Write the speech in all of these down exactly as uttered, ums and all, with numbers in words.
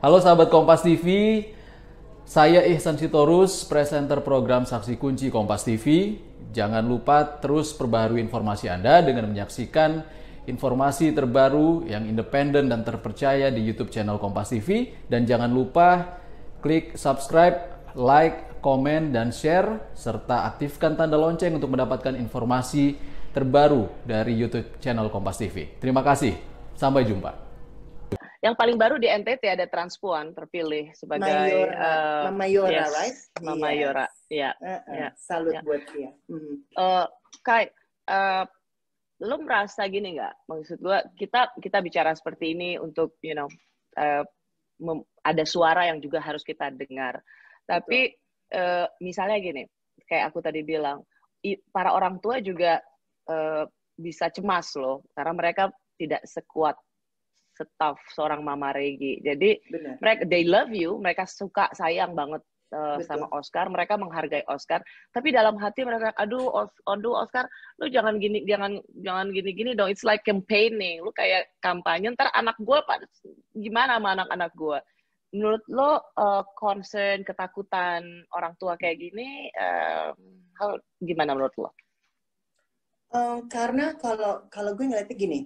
Halo sahabat Kompas T V, saya Ihsan Sitorus, presenter program Saksi Kunci Kompas T V. Jangan lupa terus perbaharui informasi Anda dengan menyaksikan informasi terbaru yang independen dan terpercaya di YouTube channel Kompas T V. Dan jangan lupa klik subscribe, like, komen, dan share, serta aktifkan tanda lonceng untuk mendapatkan informasi terbaru dari YouTube channel Kompas T V. Terima kasih, sampai jumpa. Yang paling baru di N T T ada Transpuan terpilih sebagai Mayora, uh, Mama Yora, yes, right? Mama yes. Yora, ya. Yeah. Uh -uh. yeah. Salut yeah. buat dia. Mm. Uh, Kai, uh, lo merasa gini nggak? Maksud gue, kita kita bicara seperti ini untuk, you know, uh, ada suara yang juga harus kita dengar. Tapi uh, misalnya gini, kayak aku tadi bilang, para orang tua juga uh, bisa cemas loh, karena mereka tidak sekuat staff seorang Mama Regi. Jadi benar, mereka they love you, mereka suka sayang banget uh, sama Oscar, mereka menghargai Oscar. Tapi dalam hati mereka, aduh, os, aduh Oscar, lu jangan gini, jangan jangan gini-gini dong. It's like campaigning, lu kayak kampanye. Ntar anak gue, gimana sama anak-anak gue? Menurut lo uh, concern, ketakutan orang tua kayak gini, uh, how, gimana menurut lo? Uh, karena kalau kalau gue ngeliatnya gini,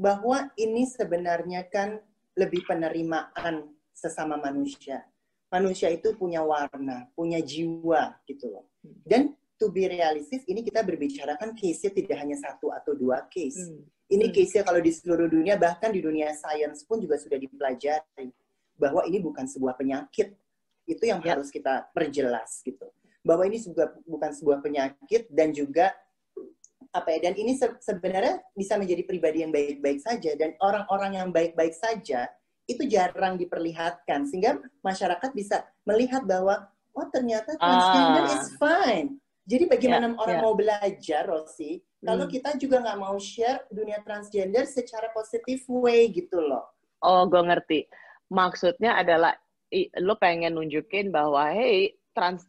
bahwa ini sebenarnya kan lebih penerimaan sesama manusia. Manusia itu punya warna, punya jiwa gitu loh. Dan to be realistis, ini kita berbicara kan case-nya tidak hanya satu atau dua case. Hmm. Ini case-nya kalau di seluruh dunia, bahkan di dunia sains pun juga sudah dipelajari. Bahwa ini bukan sebuah penyakit. Itu yang ya. harus kita perjelas gitu. Bahwa ini juga bukan sebuah penyakit dan juga apa ya, dan ini se sebenarnya bisa menjadi pribadi yang baik-baik saja, dan orang-orang yang baik-baik saja itu jarang diperlihatkan, sehingga masyarakat bisa melihat bahwa oh ternyata transgender ah. is fine. Jadi bagaimana yeah, orang yeah. mau belajar, Rosi, hmm. kalau kita juga nggak mau share dunia transgender secara positif way gitu loh. Oh, gue ngerti. Maksudnya adalah lo pengen nunjukin bahwa hey, trans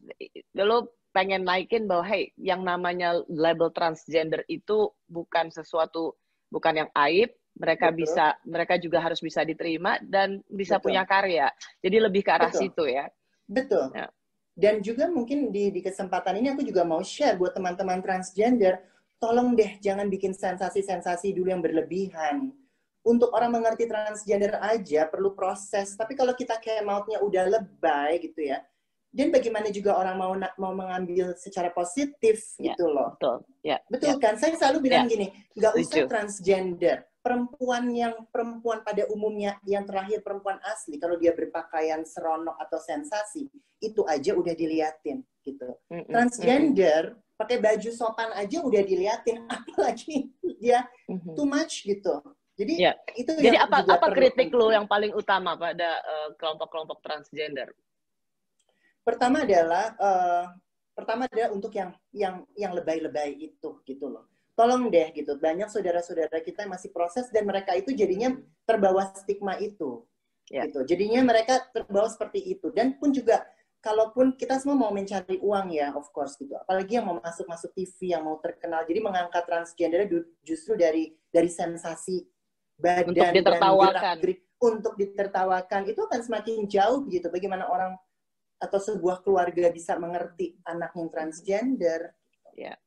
lo pengen naikin bahwa, hey, yang namanya label transgender itu bukan sesuatu, bukan yang aib, mereka Betul. bisa, mereka juga harus bisa diterima dan bisa Betul. punya karya. Jadi lebih ke arah Betul. situ ya. Betul. Ya. Dan juga mungkin di, di kesempatan ini aku juga mau share buat teman-teman transgender, tolong deh jangan bikin sensasi-sensasi dulu yang berlebihan. Untuk orang mengerti transgender aja perlu proses, tapi kalau kita kayak mautnya udah lebay gitu ya, dan bagaimana juga orang mau mau mengambil secara positif yeah, gitu loh. Betul, yeah, betul yeah. kan? Saya selalu bilang yeah. gini, nggak usah transgender. Perempuan yang perempuan pada umumnya, yang terakhir perempuan asli, kalau dia berpakaian seronok atau sensasi, itu aja udah diliatin gitu. Mm -mm, transgender, mm -mm. pakai baju sopan aja udah diliatin, apalagi dia mm -hmm. too much gitu. Jadi, yeah. itu Jadi yang apa, apa kritik lo yang paling utama pada kelompok-kelompok uh, transgender? Pertama adalah uh, pertama adalah untuk yang yang yang lebay-lebay itu gitu loh. Tolong deh gitu. Banyak saudara-saudara kita yang masih proses dan mereka itu jadinya terbawa stigma itu. Yeah. Gitu. Jadinya mereka terbawa seperti itu, dan pun juga kalaupun kita semua mau mencari uang ya, of course gitu. Apalagi yang mau masuk-masuk T V, yang mau terkenal. Jadi mengangkat transgender justru dari dari sensasi badan untuk ditertawakan. Dan gerak-gerik untuk ditertawakan. Itu akan semakin jauh gitu. Bagaimana orang atau sebuah keluarga bisa mengerti anak yang transgender. Ya.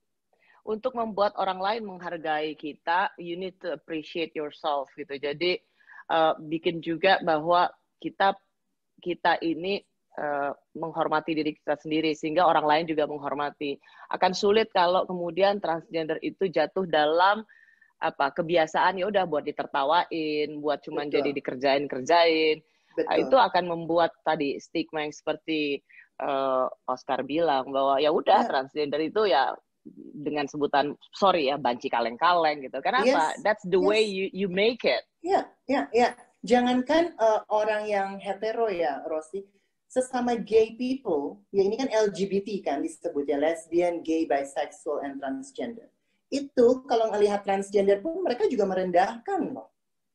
Untuk membuat orang lain menghargai kita, you need to appreciate yourself gitu. Jadi uh, bikin juga bahwa kita kita ini uh, menghormati diri kita sendiri sehingga orang lain juga menghormati. Akan sulit kalau kemudian transgender itu jatuh dalam apa kebiasaan, ya udah buat ditertawain, buat cuman Betul. jadi dikerjain-kerjain. Betul. Itu akan membuat tadi stigma yang seperti uh, Oscar bilang bahwa ya udah transgender itu ya dengan sebutan sorry ya banci kaleng-kaleng gitu. Kenapa? Yes. That's the yes. way you you make it. Ya, ya, ya. Jangankan uh, orang yang hetero ya, Rosi, sesama gay people, ya ini kan L G B T kan disebutnya, lesbian, gay, bisexual, and transgender. Itu kalau ngelihat transgender pun mereka juga merendahkan loh.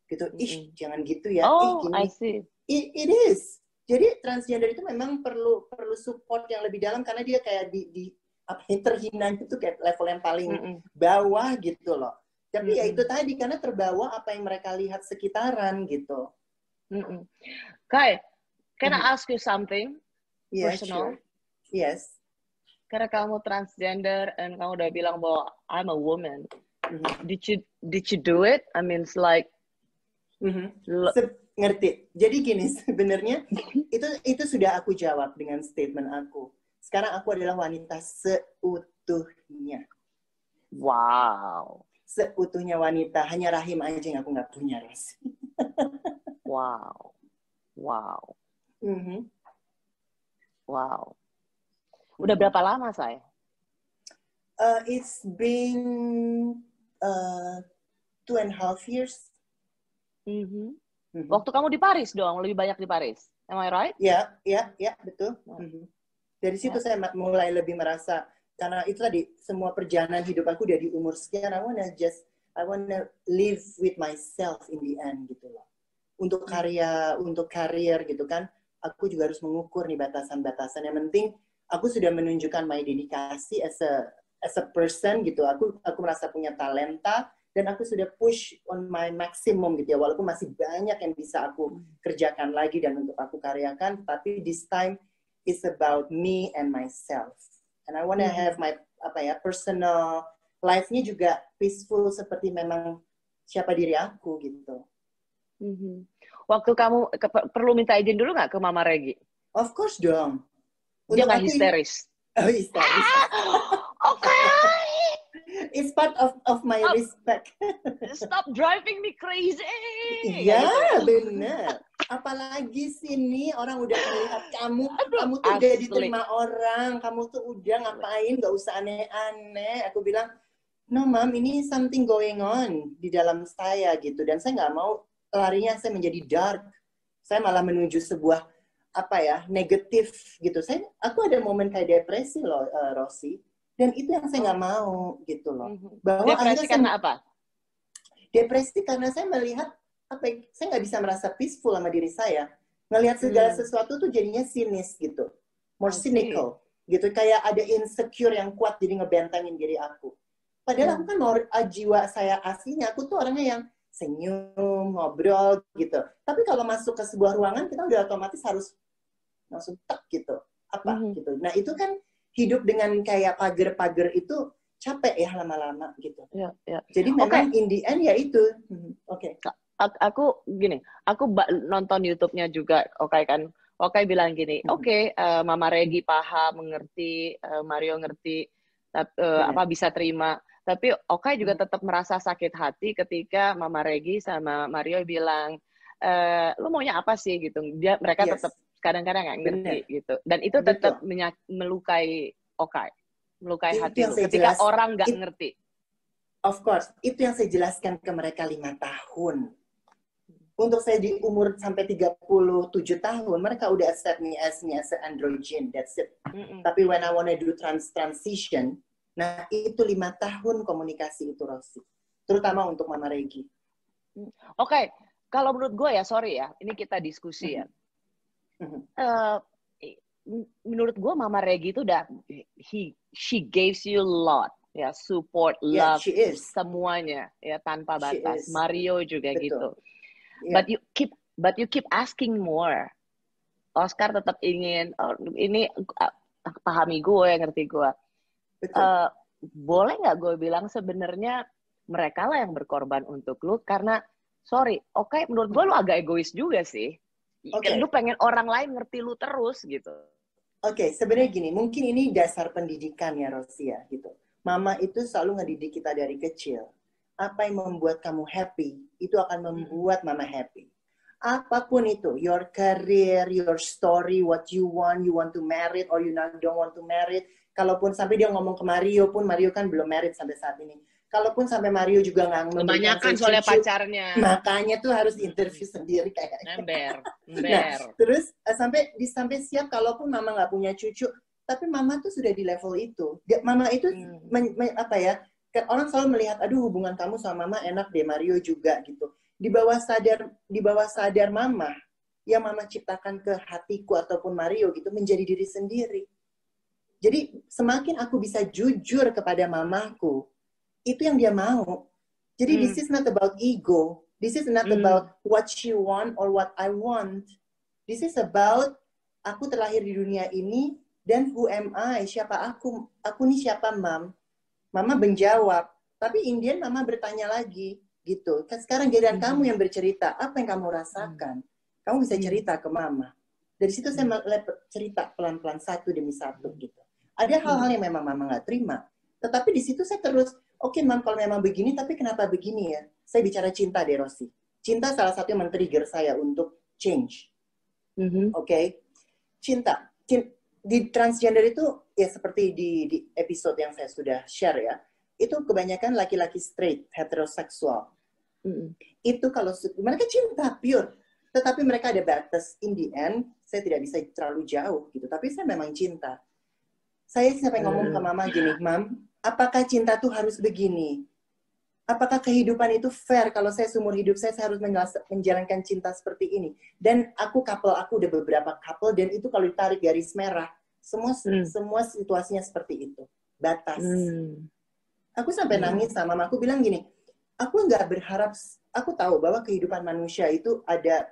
Gitu. Mm-hmm. Ih, jangan gitu ya. Oh, eh, gini. I see. It, it is. Jadi transgender itu memang perlu perlu support yang lebih dalam karena dia kayak di, di apa terhina itu kayak level yang paling mm -mm. bawah gitu loh. Tapi mm -mm. ya itu tadi karena terbawa apa yang mereka lihat sekitaran gitu. Mm -mm. Kai, Can I ask you something yeah, personal? Sure. Yes. Karena kamu transgender and kamu udah bilang bahwa I'm a woman. Mm-hmm. Did you did you do it? I mean, it's like mm-hmm. ngerti. Jadi gini sebenarnya itu itu sudah aku jawab dengan statement aku. Sekarang aku adalah wanita seutuhnya. Wow. Seutuhnya wanita, hanya rahim aja yang aku nggak punya, Res. Wow. Wow. Mm-hmm. Wow. Udah berapa lama, Say? Uh, it's been uh, two and a half years. Mm-hmm. Mm-hmm. Waktu kamu di Paris dong, lebih banyak di Paris. Am I right? Ya, yeah, ya, yeah, yeah, betul. Mm-hmm. Dari situ yeah. saya mulai lebih merasa, karena itu tadi, semua perjalanan hidup aku dari umur sekian, I wanna just, I wanna live with myself in the end, gitu loh. Untuk karya, untuk karir, gitu kan. Aku juga harus mengukur nih batasan-batasan. Yang penting, aku sudah menunjukkan my dedikasi as a as a person gitu. Aku aku merasa punya talenta dan aku sudah push on my maximum gitu ya. Walaupun masih banyak yang bisa aku kerjakan lagi dan untuk aku karyakan, tapi this time it's about me and myself. And I wanna have my apa ya personal life-nya juga peaceful seperti memang siapa diri aku gitu. Mm-hmm. Waktu kamu ke, perlu minta izin dulu nggak ke Mama Regi? Of course dong. Dia nggak histeris. Oh, histeris. Ah, oke. Okay. It's part of of my stop, respect. Stop driving me crazy. Iya, benar. Apalagi sini orang udah melihat kamu, kamu tuh udah diterima orang, kamu tuh udah ngapain, nggak usah aneh-aneh. Aku bilang, no mom, ini something going on di dalam saya gitu. Dan saya nggak mau larinya saya menjadi dark. Saya malah menuju sebuah apa ya negatif gitu. Saya aku ada momen kayak depresi loh, uh, Rosi, dan itu yang saya nggak mau gitu loh. Bahwa depresi karena saya, apa? Depresi karena saya melihat apa? Saya nggak bisa merasa peaceful sama diri saya. Melihat segala hmm. sesuatu tuh jadinya sinis gitu, more okay. cynical gitu. Kayak ada insecure yang kuat jadi ngebentangin diri aku. Padahal hmm. aku kan mau jiwa saya aslinya. Aku tuh orangnya yang senyum, ngobrol, gitu. Tapi kalau masuk ke sebuah ruangan, kita udah otomatis harus langsung tek, gitu. Apa, mm-hmm. gitu. Nah, itu kan hidup dengan kayak pagar-pagar itu capek ya lama-lama, gitu. Yeah, yeah. Jadi memang okay. in the end ya itu. Mm-hmm. Oke. Okay. Aku gini, aku nonton YouTube-nya juga, oke okay, kan. Oke okay, bilang gini, mm-hmm. oke, okay, uh, Mama Regi paham, mengerti, uh, Mario ngerti, uh, yeah. apa bisa terima. Tapi Oka juga tetap merasa sakit hati ketika Mama Regi sama Mario bilang, e, lu maunya apa sih gitu. Dia mereka yes. tetap kadang-kadang nggak ngerti Bener. gitu. Dan itu tetap melukai Oka, melukai itu hati itu ketika jelas, orang nggak ngerti. Of course, itu yang saya jelaskan ke mereka lima tahun. Untuk saya di umur sampai tiga puluh tujuh tahun, mereka udah accept me as me as an androgen, that's it. Mm-mm. Tapi when I wanna do trans transition, nah, itu lima tahun komunikasi itu, Rosi. Terutama untuk Mama Regi. Oke, okay. Kalau menurut gue ya, sorry ya, ini kita diskusi ya. Mm-hmm. Uh, menurut gue Mama Regi itu udah, he, she gives you a lot, ya, support, yeah, love, semuanya, ya, tanpa batas. Mario juga Betul. gitu. Yeah. But you keep, but you keep asking more. Oscar tetap ingin, oh, ini uh, pahami gue, ngerti gue. Uh, boleh nggak gue bilang sebenarnya mereka lah yang berkorban untuk lu karena sorry oke okay, menurut gue lu agak egois juga sih okay. lu pengen orang lain ngerti lu terus gitu oke okay, sebenarnya gini mungkin ini dasar pendidikan ya Rosia gitu mama itu selalu ngedidik kita dari kecil apa yang membuat kamu happy itu akan membuat mama happy apapun itu your career your story what you want you want to marry or you don't want to marry kalaupun sampai dia ngomong ke Mario pun, Mario kan belum married sampai saat ini. Kalaupun sampai Mario juga nggak kebanyakan soalnya pacarnya. Makanya tuh harus interview sendiri kayaknya. Ember, ember. Nah, terus sampai sampai siap kalaupun mama nggak punya cucu, tapi mama tuh sudah di level itu. Mama itu hmm. men, men, apa ya? Orang selalu melihat, aduh hubungan kamu sama mama enak deh Mario juga gitu. Di bawah sadar, di bawah sadar mama yang mama ciptakan ke hatiku ataupun Mario gitu menjadi diri sendiri. Jadi semakin aku bisa jujur kepada mamaku, itu yang dia mau. Jadi hmm. this is not about ego, this is not hmm. about what she want or what I want. This is about aku terlahir di dunia ini dan who am I? Siapa aku? Aku nih siapa, Mam? Mama menjawab. Tapi Indian Mama bertanya lagi gitu. Kan sekarang giliran hmm. kamu yang bercerita. Apa yang kamu rasakan? Hmm. Kamu bisa cerita ke Mama. Dari situ saya cerita pelan-pelan satu demi satu gitu. Ada hal-hal yang memang Mama nggak terima. Tetapi di situ saya terus, oke okay, Mam, kalau memang begini, tapi kenapa begini ya? Saya bicara cinta deh, Rosi. Cinta salah satu yang men-trigger saya untuk change. Mm-hmm. Oke? Okay? Cinta. Di transgender itu, ya seperti di, di episode yang saya sudah share ya, itu kebanyakan laki-laki straight, heteroseksual. Mm-hmm. Itu kalau mereka cinta pure. Tetapi mereka ada batas. In the end, saya tidak bisa terlalu jauh gitu. Tapi saya memang cinta. Saya sampai ngomong ke Mama gini, Mam, apakah cinta tuh harus begini? Apakah kehidupan itu fair? Kalau saya seumur hidup saya, saya harus menjalankan cinta seperti ini. Dan aku couple, aku udah beberapa couple, dan itu kalau ditarik garis merah, semua hmm. semua situasinya seperti itu. Batas. Hmm. Aku sampai hmm. nangis sama Mama. Aku bilang gini, aku nggak berharap, aku tahu bahwa kehidupan manusia itu ada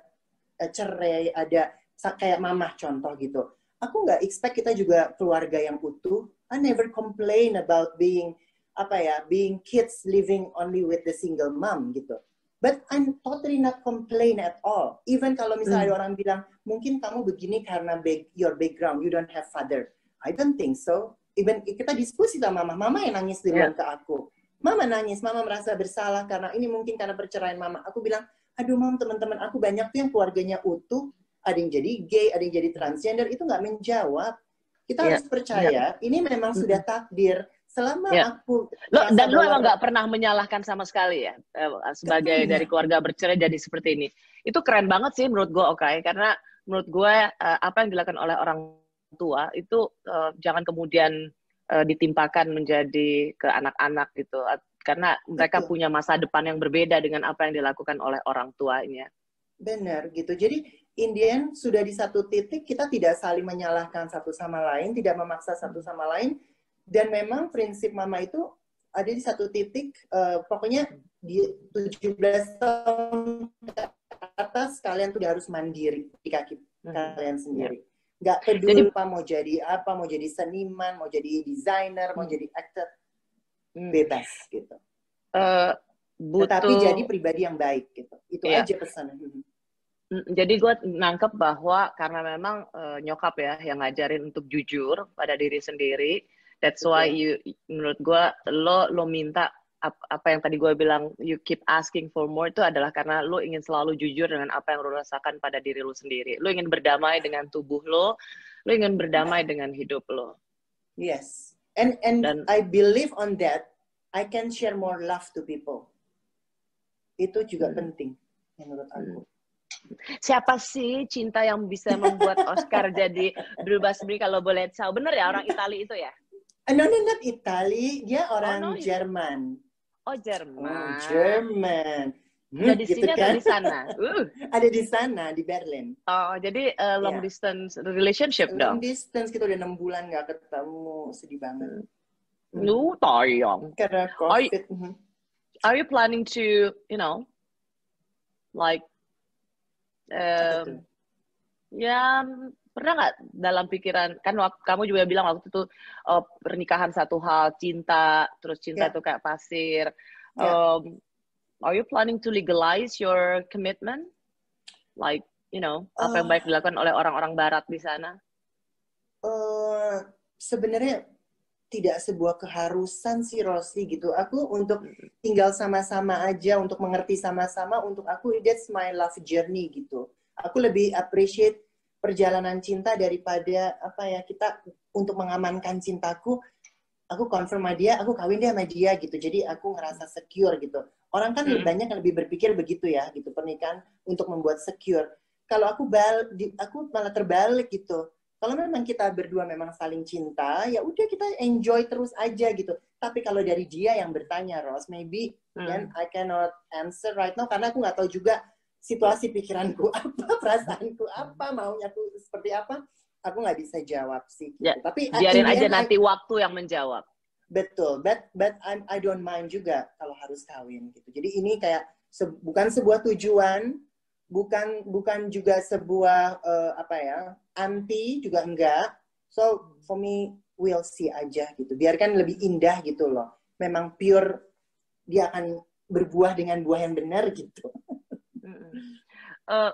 cerai, ada kayak Mama contoh gitu. Aku nggak expect kita juga keluarga yang utuh. I never complain about being apa ya, being kids living only with the single mom gitu. But I'm totally not complain at all. Even kalau misalnya hmm. ada orang bilang mungkin kamu begini karena big, your background, you don't have father. I don't think so. Even kita diskusi sama Mama, Mama yang nangis duluan yeah. ke aku. Mama nangis, Mama merasa bersalah karena ini mungkin karena perceraian Mama. Aku bilang, aduh Mam, teman-teman aku banyak tuh yang keluarganya utuh. Ada yang jadi gay, ada yang jadi transgender, itu nggak menjawab. Kita yeah. harus percaya, yeah. ini memang mm-hmm. sudah takdir. Selama yeah. aku... Lo, dan lu emang nggak pernah menyalahkan sama sekali ya? Sebagai Ketika. dari keluarga bercerai jadi seperti ini. Itu keren banget sih menurut gue, oke. Okay? Karena menurut gue, apa yang dilakukan oleh orang tua, itu uh, jangan kemudian uh, ditimpakan menjadi ke anak-anak gitu. Karena mereka Betul. punya masa depan yang berbeda dengan apa yang dilakukan oleh orang tuanya. Benar gitu, jadi... Indian sudah di satu titik, kita tidak saling menyalahkan satu sama lain, tidak memaksa satu sama lain, dan memang prinsip Mama itu ada di satu titik, uh, pokoknya di tujuh belas tahun ke atas, kalian tuh harus mandiri di kaki hmm. kalian sendiri. Nggak peduli apa, mau jadi apa, mau jadi seniman, mau jadi desainer, hmm. mau jadi aktor, hmm. bebas gitu. Uh, butuh... Tetapi jadi pribadi yang baik gitu, itu yeah. aja pesan. Jadi gue nangkep bahwa karena memang uh, nyokap ya yang ngajarin untuk jujur pada diri sendiri, that's why you, menurut gue lo lo minta ap, apa yang tadi gue bilang you keep asking for more itu adalah karena lo ingin selalu jujur dengan apa yang lo rasakan pada diri lo sendiri. Lo ingin berdamai dengan tubuh lo, lo ingin berdamai dengan hidup lo. Yes, and and Dan, I believe on that I can share more love to people. Itu juga hmm. penting menurut aku. Hmm. Siapa sih cinta yang bisa membuat Oscar jadi berubah sendiri kalau boleh tahu? Bener ya orang Itali itu ya? No, no, not Itali. Dia orang oh, no, Jerman. Oh, Jerman. Oh, Jerman. Hmm, jadi gitu sini kan? Ada di sana? Uh. Ada di sana, di Berlin. Oh, jadi uh, long yeah. distance relationship long dong? Long distance, kita udah enam bulan gak ketemu. Sedih banget. Lu, tayang. Karena COVID. Are, are you planning to, you know, like, Um, ya pernah nggak dalam pikiran kan waktu, kamu juga bilang waktu itu uh, pernikahan satu hal, cinta terus cinta yeah. itu kayak pasir. Yeah. Um, are you planning to legalize your commitment? Like you know uh, apa yang baik dilakukan oleh orang-orang Barat di sana? Uh, sebenarnya tidak sebuah keharusan sih Rosi gitu. Aku untuk tinggal sama-sama aja, untuk mengerti sama-sama, untuk aku that's my love journey gitu. Aku lebih appreciate perjalanan cinta daripada apa ya, kita untuk mengamankan cintaku, aku confirm sama dia, aku kawin dia sama dia gitu. Jadi aku ngerasa secure gitu. Orang kan hmm. banyak yang lebih berpikir begitu ya gitu, pernikahan untuk membuat secure. Kalau aku bal aku malah terbalik gitu. Kalau memang kita berdua memang saling cinta, ya udah kita enjoy terus aja gitu. Tapi kalau dari dia yang bertanya, Ros, maybe hmm. then I cannot answer right now karena aku nggak tahu juga situasi pikiranku apa, perasaanku apa, maunya aku seperti apa, aku nggak bisa jawab sih. Gitu. Ya, tapi biarin aja I, nanti waktu yang menjawab. Betul, but but I'm, I don't mind juga kalau harus kawin gitu. Jadi ini kayak se bukan sebuah tujuan, bukan bukan juga sebuah uh, apa ya, anti juga enggak. So for me, we'll see aja gitu. Biarkan lebih indah gitu loh. Memang pure, dia akan berbuah dengan buah yang benar gitu. Uh,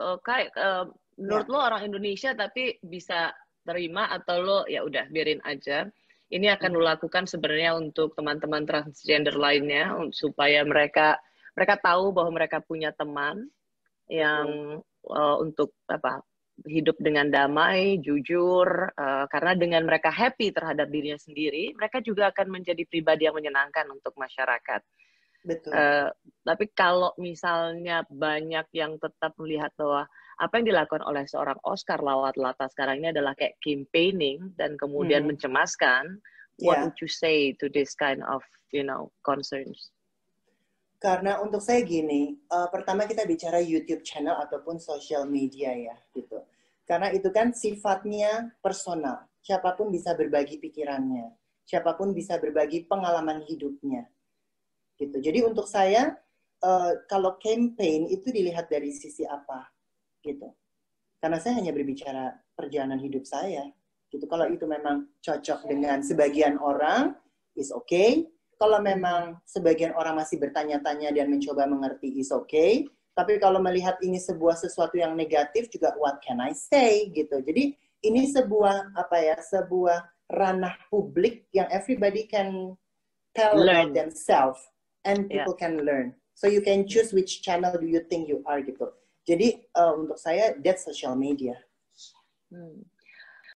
uh, Kak, uh, menurut ya. Lo orang Indonesia tapi bisa terima atau lo ya udah biarin aja. Ini akan lo lakukan sebenarnya untuk teman-teman transgender lainnya supaya mereka mereka tahu bahwa mereka punya teman yang hmm. uh, untuk apa hidup dengan damai, jujur, uh, karena dengan mereka happy terhadap dirinya sendiri, mereka juga akan menjadi pribadi yang menyenangkan untuk masyarakat. Betul. Uh, tapi kalau misalnya banyak yang tetap melihat bahwa apa yang dilakukan oleh seorang Oscar Lawalata sekarang ini adalah kayak campaigning dan kemudian hmm. mencemaskan, yeah. what would you say to this kind of, you know, concerns? Karena untuk saya gini, uh, pertama kita bicara YouTube channel ataupun social media ya, gitu. Karena itu kan sifatnya personal, siapapun bisa berbagi pikirannya, siapapun bisa berbagi pengalaman hidupnya. Gitu. Jadi untuk saya, uh, kalau campaign itu dilihat dari sisi apa, gitu. Karena saya hanya berbicara perjalanan hidup saya, gitu. Kalau itu memang cocok dengan sebagian orang, is okay. Kalau memang sebagian orang masih bertanya-tanya dan mencoba mengerti, is okay. Tapi kalau melihat ini sebuah sesuatu yang negatif juga, what can I say, gitu. Jadi ini sebuah apa ya, sebuah ranah publik yang everybody can tell about themselves. And people yeah. can learn. So you can choose which channel do you think you are, gitu. Jadi uh, untuk saya, that's social media. Hmm.